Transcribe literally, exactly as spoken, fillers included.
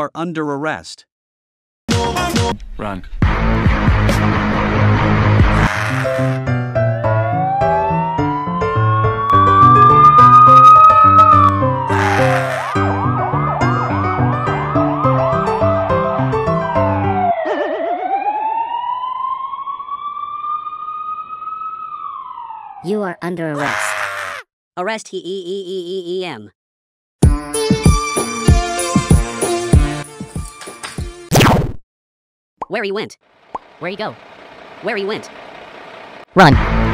are under arrest. Run. You are under arrest. Arrest he e e e e e m. Where he went? Where he go? Where he went? Run.